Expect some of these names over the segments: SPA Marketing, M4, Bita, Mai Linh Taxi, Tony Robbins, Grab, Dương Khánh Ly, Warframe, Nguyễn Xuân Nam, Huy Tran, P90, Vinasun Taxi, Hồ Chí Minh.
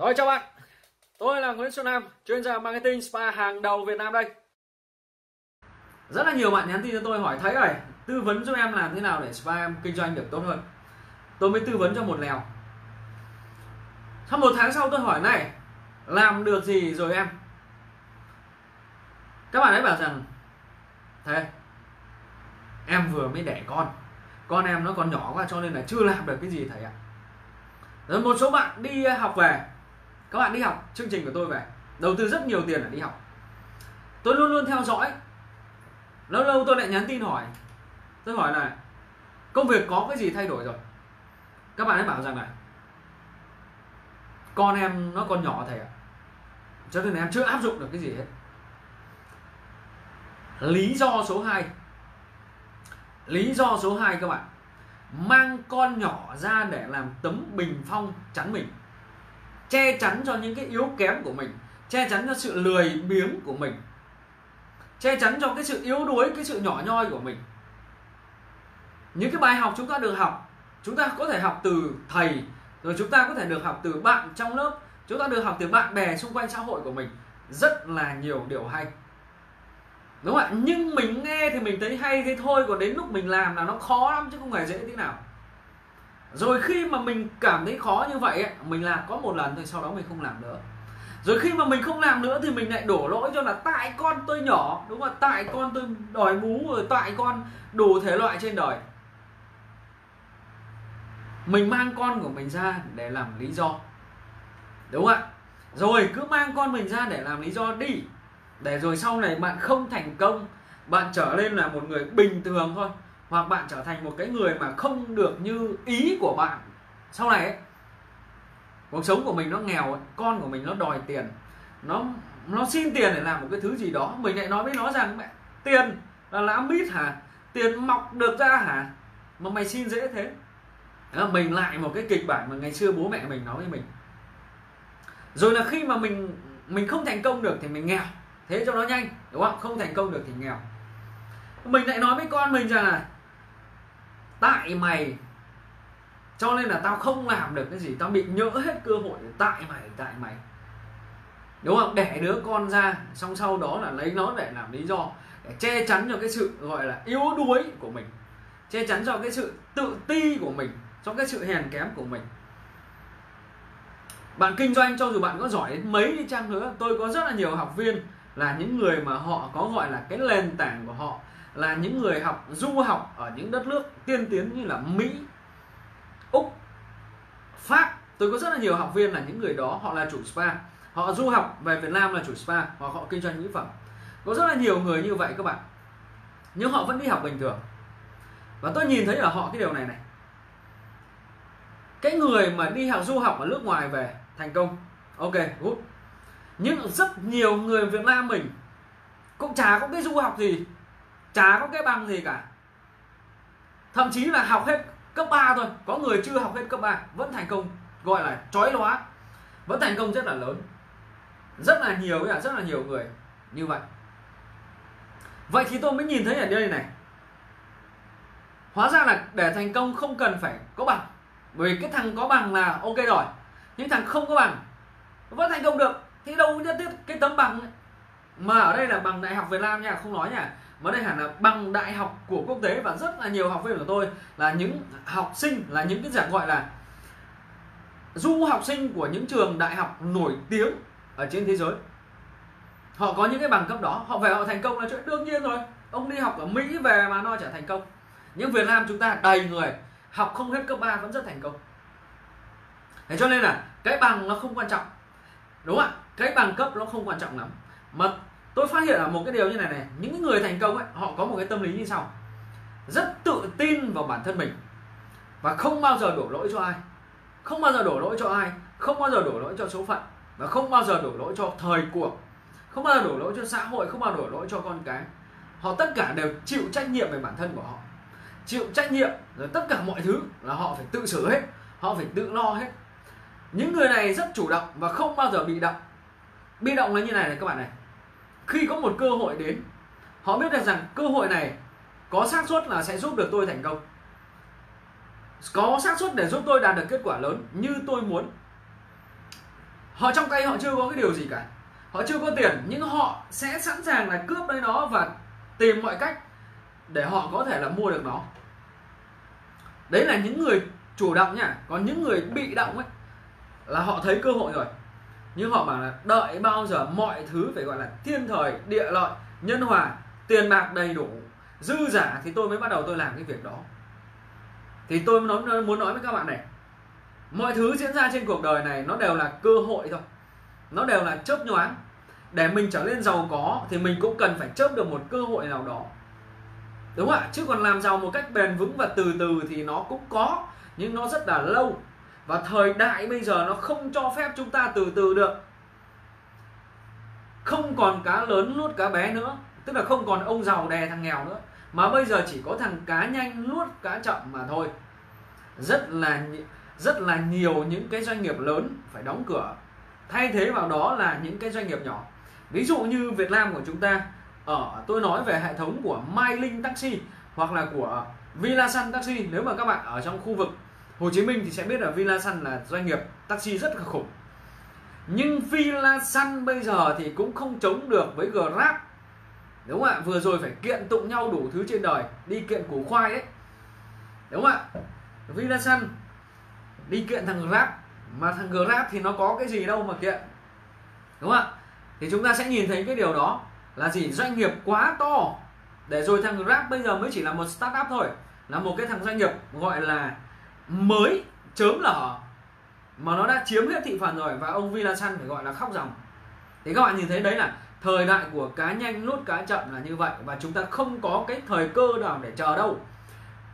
Rồi chào bạn, tôi là Nguyễn Xuân Nam, chuyên gia marketing spa hàng đầu Việt Nam đây. Rất là nhiều bạn nhắn tin cho tôi hỏi thấy rồi, tư vấn giúp em làm thế nào để spa em kinh doanh được tốt hơn. Tôi mới tư vấn cho một lèo. Sau một tháng sau tôi hỏi này, làm được gì rồi em? Các bạn ấy bảo rằng, thế em vừa mới đẻ con em nó còn nhỏ quá cho nên là chưa làm được cái gì thầy ạ. Rồi một số bạn đi học về, các bạn đi học chương trình của tôi về, đầu tư rất nhiều tiền để đi học. Tôi luôn luôn theo dõi. Lâu lâu tôi lại nhắn tin hỏi, tôi hỏi là công việc có cái gì thay đổi rồi? Các bạn ấy bảo rằng là con em nó còn nhỏ thầy ạ, cho nên em chưa áp dụng được cái gì hết. Lý do số 2 các bạn, mang con nhỏ ra để làm tấm bình phong chắn mình, che chắn cho những cái yếu kém của mình, che chắn cho sự lười biếng của mình, che chắn cho cái sự yếu đuối, cái sự nhỏ nhoi của mình. Những cái bài học chúng ta được học, chúng ta có thể học từ thầy, rồi chúng ta có thể được học từ bạn trong lớp, chúng ta được học từ bạn bè xung quanh xã hội của mình, rất là nhiều điều hay, đúng không ạ? Nhưng mình nghe thì mình thấy hay thế thôi, còn đến lúc mình làm là nó khó lắm chứ không hề dễ thế nào. Rồi khi mà mình cảm thấy khó như vậy ấy, mình làm có một lần thôi, sau đó mình không làm nữa. Rồi khi mà mình không làm nữa thì mình lại đổ lỗi cho là tại con tôi nhỏ, đúng không? Tại con tôi đòi bú, rồi tại con đủ thể loại trên đời. Mình mang con của mình ra để làm lý do, đúng không ạ? Rồi cứ mang con mình ra để làm lý do đi, để rồi sau này bạn không thành công, bạn trở lên là một người bình thường thôi, hoặc bạn trở thành một cái người mà không được như ý của bạn. Sau này ấy, cuộc sống của mình nó nghèo ấy, con của mình nó đòi tiền, nó xin tiền để làm một cái thứ gì đó, mình lại nói với nó rằng mẹ, tiền là lá mít hả, tiền mọc được ra hả mà mày xin dễ thế. Đó, mình lại một cái kịch bản mà ngày xưa bố mẹ mình nói với mình. Rồi là khi mà mình không thành công được thì mình nghèo, thế cho nó nhanh, đúng không? Không thành công được thì nghèo. Mình lại nói với con mình rằng là tại mày cho nên là tao không làm được cái gì, tao bị nhỡ hết cơ hội, tại mày, đúng không? Đẻ đứa con ra xong sau đó là lấy nó để làm lý do, để che chắn cho cái sự gọi là yếu đuối của mình, che chắn cho cái sự tự ti của mình, cho cái sự hèn kém của mình. Bạn kinh doanh cho dù bạn có giỏi đến mấy đi chăng nữa, tôi có rất là nhiều học viên là những người mà họ có gọi là cái nền tảng của họ là những người học du học ở những đất nước tiên tiến như là Mỹ, Úc, Pháp. Tôi có rất là nhiều học viên là những người đó, họ là chủ spa, họ du học về Việt Nam là chủ spa, hoặc họ kinh doanh mỹ phẩm. Có rất là nhiều người như vậy các bạn, nhưng họ vẫn đi học bình thường. Và tôi nhìn thấy ở họ cái điều này này, cái người mà đi học du học ở nước ngoài về thành công, ok, good. Nhưng rất nhiều người Việt Nam mình cũng chả có cái du học gì, chả có cái bằng gì cả. Thậm chí là học hết cấp 3 thôi, có người chưa học hết cấp 3 vẫn thành công, gọi là chói lóa, vẫn thành công rất là lớn. Rất là nhiều người như vậy. Vậy thì tôi mới nhìn thấy ở đây này, hóa ra là để thành công không cần phải có bằng. Bởi vì cái thằng có bằng là ok rồi, những thằng không có bằng vẫn thành công được, thì đâu nhất thiết cái tấm bằng ấy. Mà ở đây là bằng đại học Việt Nam nha, không nói nha, mà đây hẳn là bằng đại học của quốc tế. Và rất là nhiều học viên của tôi là những học sinh, là những cái dạng gọi là du học sinh của những trường đại học nổi tiếng ở trên thế giới. Họ có những cái bằng cấp đó, họ về họ thành công là chuyện đương nhiên rồi. Ông đi học ở Mỹ về mà nó chả thành công. Nhưng Việt Nam chúng ta đầy người học không hết cấp 3 vẫn rất thành công. Thế cho nên là cái bằng nó không quan trọng, đúng không ạ? Cái bằng cấp nó không quan trọng lắm. Mà tôi phát hiện là một cái điều như này này, những người thành công ấy, họ có một cái tâm lý như sau: rất tự tin vào bản thân mình và không bao giờ đổ lỗi cho ai, không bao giờ đổ lỗi cho số phận, và không bao giờ đổ lỗi cho thời cuộc, không bao giờ đổ lỗi cho xã hội, không bao giờ đổ lỗi cho con cái. Họ tất cả đều chịu trách nhiệm về bản thân của họ, chịu trách nhiệm, rồi tất cả mọi thứ là họ phải tự xử hết, họ phải tự lo hết. Những người này rất chủ động và không bao giờ bị động. Bị động là như này này các bạn này, khi có một cơ hội đến, họ biết được rằng cơ hội này có xác suất là sẽ giúp được tôi thành công, có xác suất để giúp tôi đạt được kết quả lớn như tôi muốn. Họ trong tay họ chưa có cái điều gì cả, họ chưa có tiền, nhưng họ sẽ sẵn sàng là cướp lấy nó và tìm mọi cách để họ có thể là mua được nó. Đấy là những người chủ động nha. Còn những người bị động ấy là họ thấy cơ hội rồi, nhưng họ bảo là đợi bao giờ mọi thứ phải gọi là thiên thời, địa lợi, nhân hòa, tiền bạc đầy đủ, dư giả thì tôi mới bắt đầu tôi làm cái việc đó. Thì tôi muốn nói với các bạn này, mọi thứ diễn ra trên cuộc đời này nó đều là cơ hội thôi, nó đều là chớp nhoáng. Để mình trở nên giàu có thì mình cũng cần phải chớp được một cơ hội nào đó, đúng không ạ? Chứ còn làm giàu một cách bền vững và từ từ thì nó cũng có, nhưng nó rất là lâu. Và thời đại bây giờ nó không cho phép chúng ta từ từ được. Không còn cá lớn nuốt cá bé nữa, tức là không còn ông giàu đè thằng nghèo nữa, mà bây giờ chỉ có thằng cá nhanh nuốt cá chậm mà thôi. Rất là nhiều những cái doanh nghiệp lớn phải đóng cửa, thay thế vào đó là những cái doanh nghiệp nhỏ. Ví dụ như Việt Nam của chúng ta, tôi nói về hệ thống của Mai Linh Taxi hoặc là của Vinasun Taxi. Nếu mà các bạn ở trong khu vực Hồ Chí Minh thì sẽ biết là Vinasun là doanh nghiệp taxi rất là khủng. Nhưng Vinasun bây giờ thì cũng không chống được với Grab, đúng không ạ? Vừa rồi phải kiện tụng nhau đủ thứ trên đời, đi kiện củ khoai đấy, đúng không ạ? Vinasun đi kiện thằng Grab, mà thằng Grab thì nó có cái gì đâu mà kiện, đúng không ạ? Thì chúng ta sẽ nhìn thấy cái điều đó là gì? Doanh nghiệp quá to, để rồi thằng Grab bây giờ mới chỉ là một startup thôi, là một cái thằng doanh nghiệp gọi là mới chớm lở, mà nó đã chiếm hết thị phần rồi. Và ông Vinasun phải gọi là khóc ròng. Thì các bạn nhìn thấy đấy là thời đại của cá nhanh nuốt cá chậm là như vậy. Và chúng ta không có cái thời cơ nào để chờ đâu.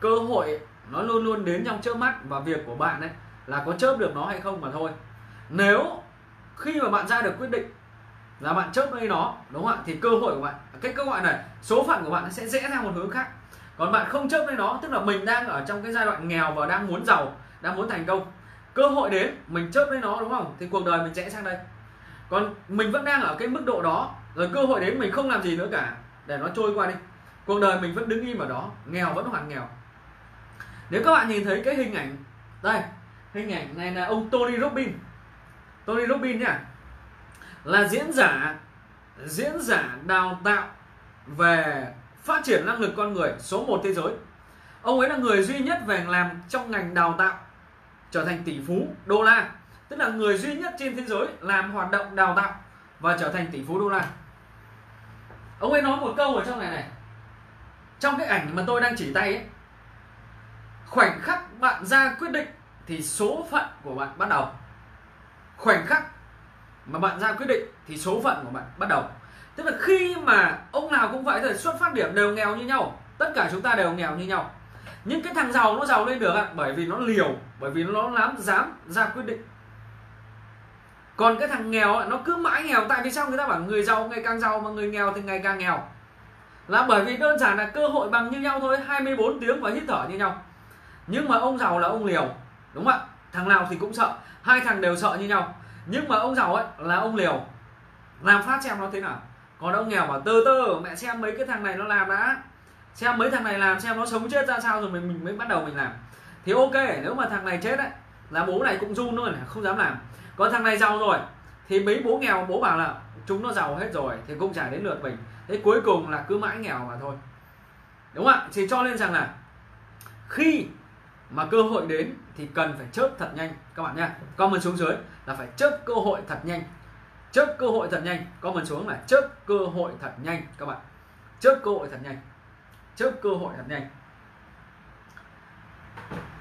Cơ hội nó luôn luôn đến trong chớp mắt, và việc của bạn ấy là có chớp được nó hay không mà thôi. Nếu khi mà bạn ra được quyết định là bạn chớp lấy nó, đúng không ạ, thì cơ hội của bạn, cái cơ hội này, số phận của bạn sẽ rẽ theo một hướng khác. Còn bạn không chớp lấy nó, tức là mình đang ở trong cái giai đoạn nghèo và đang muốn giàu, đang muốn thành công, cơ hội đến mình chớp lấy nó, đúng không, thì cuộc đời mình rẽ sang đây. Còn mình vẫn đang ở cái mức độ đó rồi, cơ hội đến mình không làm gì nữa cả, để nó trôi qua đi, cuộc đời mình vẫn đứng im ở đó, nghèo vẫn hoàn nghèo. Nếu các bạn nhìn thấy cái hình ảnh đây, hình ảnh này là ông Tony Robbins nhá, là diễn giả đào tạo về phát triển năng lực con người số 1 thế giới. Ông ấy là người duy nhất về làm trong ngành đào tạo trở thành tỷ phú đô la, tức là người duy nhất trên thế giới làm hoạt động đào tạo và trở thành tỷ phú đô la. Ông ấy nói một câu ở trong này này, trong cái ảnh mà tôi đang chỉ tay ấy, khoảnh khắc bạn ra quyết định thì số phận của bạn bắt đầu. Khoảnh khắc mà bạn ra quyết định thì số phận của bạn bắt đầu. Tức là khi mà ông nào cũng vậy thôi, xuất phát điểm đều nghèo như nhau, tất cả chúng ta đều nghèo như nhau. Nhưng cái thằng giàu nó giàu lên được ạ, bởi vì nó liều, bởi vì nó dám ra quyết định. Còn cái thằng nghèo nó cứ mãi nghèo. Tại vì sao người ta bảo người giàu ngày càng giàu mà người nghèo thì ngày càng nghèo? Là bởi vì đơn giản là cơ hội bằng như nhau thôi, 24 tiếng và hít thở như nhau. Nhưng mà ông giàu là ông liều, đúng không ạ? Thằng nào thì cũng sợ, hai thằng đều sợ như nhau. Nhưng mà ông giàu ấy là ông liều, làm phát xem nó thế nào. Còn ông nghèo bảo tơ mẹ xem mấy cái thằng này nó làm đã, xem mấy thằng này làm xem nó sống chết ra sao rồi mình mới bắt đầu mình làm. Thì ok, nếu mà thằng này chết ấy là bố này cũng run luôn, không dám làm. Còn thằng này giàu rồi thì mấy bố nghèo bố bảo là chúng nó giàu hết rồi thì cũng chả đến lượt mình. Thế cuối cùng là cứ mãi nghèo mà thôi, đúng không ạ? Thì cho nên rằng là khi mà cơ hội đến thì cần phải chớp thật nhanh các bạn nha. Comment xuống dưới là phải chớp cơ hội thật nhanh, chớp cơ hội thật nhanh. Comment xuống là chớp cơ hội thật nhanh các bạn, chớp cơ hội thật nhanh, chớp cơ hội thật nhanh,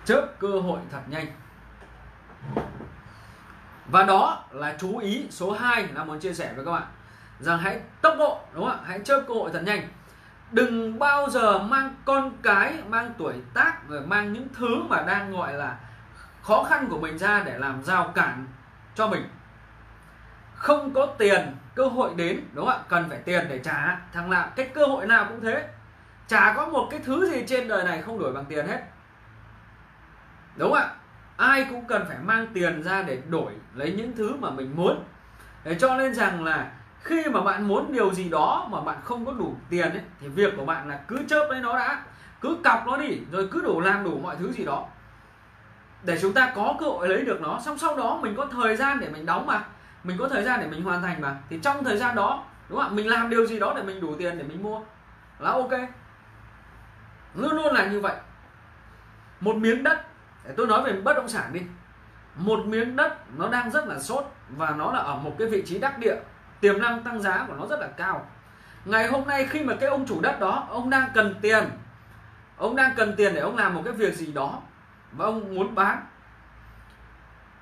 chớp cơ hội thật nhanh. Và đó là chú ý số 2 là muốn chia sẻ với các bạn, rằng hãy tốc độ, đúng không ạ? Hãy chớp cơ hội thật nhanh. Đừng bao giờ mang con cái, mang tuổi tác, rồi mang những thứ mà đang gọi là khó khăn của mình ra để làm rào cản cho mình. Không có tiền, cơ hội đến, đúng không ạ? Cần phải tiền để trả. Thằng nào, cái cơ hội nào cũng thế, chả có một cái thứ gì trên đời này không đổi bằng tiền hết, đúng không ạ? Ai cũng cần phải mang tiền ra để đổi lấy những thứ mà mình muốn. Để cho nên rằng là khi mà bạn muốn điều gì đó mà bạn không có đủ tiền ấy, thì việc của bạn là cứ chớp lấy nó đã, cứ cọc nó đi, rồi cứ làm đủ mọi thứ gì đó để chúng ta có cơ hội lấy được nó. Xong sau đó mình có thời gian để mình đóng mà, mình có thời gian để mình hoàn thành mà, thì trong thời gian đó đúng không ạ, mình làm điều gì đó để mình đủ tiền để mình mua là ok, luôn luôn là như vậy. Một miếng đất, tôi nói về bất động sản đi, một miếng đất nó đang rất là sốt và nó là ở một cái vị trí đắc địa, tiềm năng tăng giá của nó rất là cao. Ngày hôm nay khi mà cái ông chủ đất đó, ông đang cần tiền, ông đang cần tiền để ông làm một cái việc gì đó và ông muốn bán.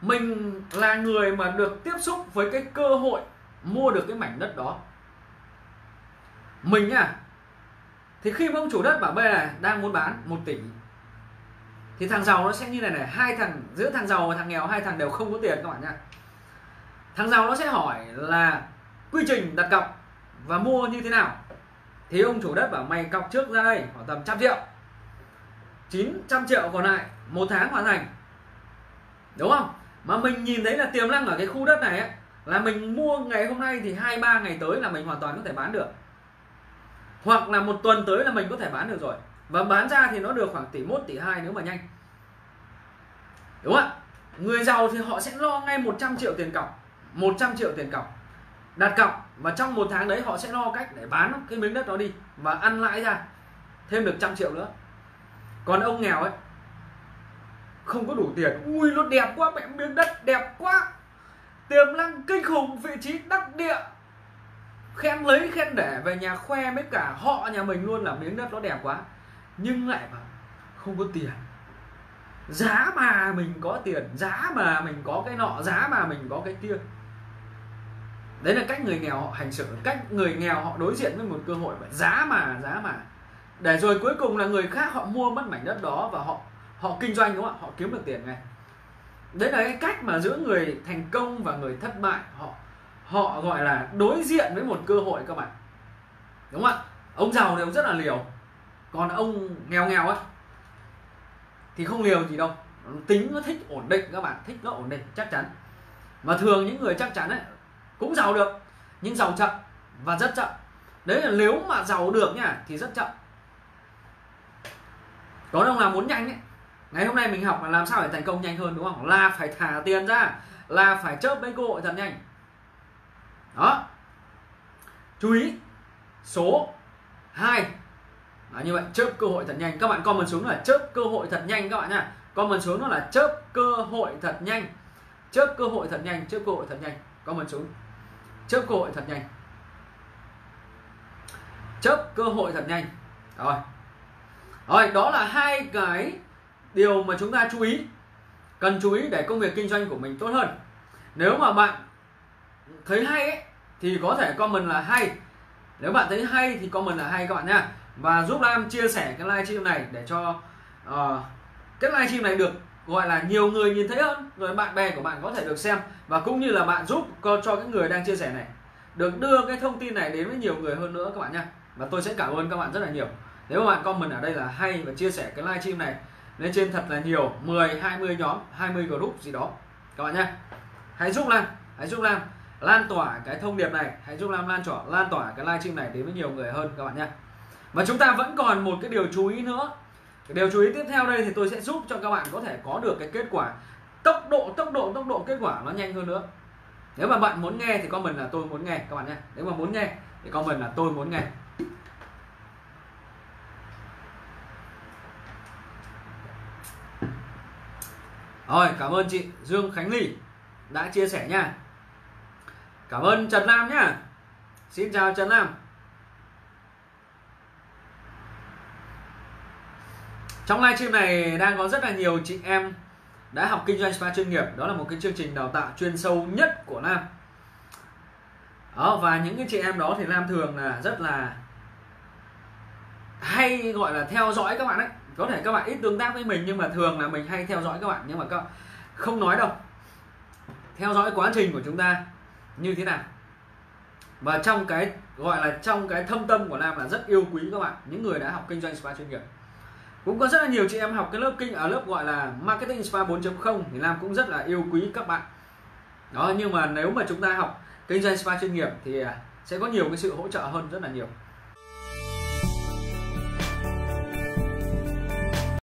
Mình là người mà được tiếp xúc với cái cơ hội mua được cái mảnh đất đó, mình thì khi mà ông chủ đất bảo bây này đang muốn bán 1 tỷ, thì thằng giàu nó sẽ như này này, hai thằng, giữa thằng giàu và thằng nghèo, hai thằng đều không có tiền các bạn nhá. Thằng giàu nó sẽ hỏi là quy trình đặt cọc và mua như thế nào, thì ông chủ đất bảo mày cọc trước ra đây khoảng tầm 100 triệu, 900 triệu còn lại 1 tháng hoàn thành, đúng không? Mà mình nhìn thấy là tiềm năng ở cái khu đất này ấy, là mình mua ngày hôm nay thì 2-3 ngày tới là mình hoàn toàn có thể bán được, hoặc là 1 tuần tới là mình có thể bán được rồi, và bán ra thì nó được khoảng 1 tỷ 1 tỷ 2 nếu mà nhanh, đúng không ạ? Người giàu thì họ sẽ lo ngay 100 triệu tiền cọc, 100 triệu tiền cọc đặt cọc, và trong 1 tháng đấy họ sẽ lo cách để bán cái miếng đất đó đi và ăn lãi ra thêm được 100 triệu nữa. Còn ông nghèo ấy không có đủ tiền, ui nó đẹp quá, mẹ miếng đất đẹp quá, tiềm năng kinh khủng, vị trí đắc địa, khen lấy khen để về nhà khoe với cả họ nhà mình luôn là miếng đất nó đẹp quá, nhưng lại mà không có tiền. Giá mà mình có tiền, giá mà mình có cái nọ, giá mà mình có cái kia. Đấy là cách người nghèo họ hành xử, cách người nghèo họ đối diện với một cơ hội, giá mà, giá mà. Để rồi cuối cùng là người khác họ mua mất mảnh đất đó và họ kinh doanh, đúng không ạ? Họ kiếm được tiền ngay. Đấy là cái cách mà giữa người thành công và người thất bại họ gọi là đối diện với một cơ hội các bạn, đúng không ạ? Ông giàu thì ông rất là liều, còn ông nghèo nghèo ấy thì không liều gì đâu, tính nó thích ổn định các bạn, thích nó ổn định chắc chắn. Mà thường những người chắc chắn ấy cũng giàu được, nhưng giàu chậm và rất chậm. Đấy là nếu mà giàu được nhá thì rất chậm. Còn ông nào muốn nhanh ấy, ngày hôm nay mình học là làm sao để thành công nhanh hơn, đúng không? Là phải thả tiền ra, là phải chớp mấy cơ hội thật nhanh. Đó, chú ý số 2 là như vậy, chớp cơ hội thật nhanh. Các bạn comment xuống là chớp cơ hội thật nhanh các bạn nha. Comment xuống nó là chớp cơ hội thật nhanh, chớp cơ hội thật nhanh, chớp cơ hội thật nhanh. Comment xuống chớp cơ hội thật nhanh, chớp cơ hội thật nhanh. Rồi, rồi đó là 2 cái điều mà chúng ta chú ý, cần chú ý để công việc kinh doanh của mình tốt hơn. Nếu mà bạn thấy hay ấy, thì có thể comment là hay. Nếu bạn thấy hay thì comment là hay các bạn nha. Và giúp Lam chia sẻ cái livestream này để cho cái livestream này được gọi là nhiều người nhìn thấy hơn, rồi bạn bè của bạn có thể được xem, và cũng như là bạn giúp cho cái người đang chia sẻ này được đưa cái thông tin này đến với nhiều người hơn nữa các bạn nha. Và tôi sẽ cảm ơn các bạn rất là nhiều nếu mà bạn comment ở đây là hay và chia sẻ cái livestream này lên trên thật là nhiều, 10, 20 nhóm, 20 group gì đó các bạn nhé. Hãy giúp Lan, hãy giúp Lan lan tỏa cái thông điệp này, hãy giúp Lan lan tỏa cái livestream này đến với nhiều người hơn các bạn nhé. Và chúng ta vẫn còn một cái điều chú ý nữa. Cái điều chú ý tiếp theo đây thì tôi sẽ giúp cho các bạn có thể có được cái kết quả, tốc độ kết quả nó nhanh hơn nữa. Nếu mà bạn muốn nghe thì comment là tôi muốn nghe các bạn nhé. Nếu mà muốn nghe thì comment là tôi muốn nghe. Rồi, cảm ơn chị Dương Khánh Ly đã chia sẻ nha. Cảm ơn Trần Nam nhá. Xin chào Trần Nam. Trong livestream này đang có rất là nhiều chị em đã học kinh doanh spa chuyên nghiệp. Đó là một cái chương trình đào tạo chuyên sâu nhất của Nam. Đó, và những cái chị em đó thì Nam thường là rất là hay gọi là theo dõi các bạn ấy. Có thể các bạn ít tương tác với mình nhưng mà thường là mình hay theo dõi các bạn. Nhưng mà các không nói đâu, theo dõi quá trình của chúng ta như thế nào. Và trong cái gọi là trong cái thâm tâm của Nam là rất yêu quý các bạn, những người đã học kinh doanh spa chuyên nghiệp. Cũng có rất là nhiều chị em học cái lớp lớp gọi là Marketing Spa 4.0 thì Nam cũng rất là yêu quý các bạn. Đó, nhưng mà nếu mà chúng ta học kinh doanh spa chuyên nghiệp thì sẽ có nhiều cái sự hỗ trợ hơn rất là nhiều.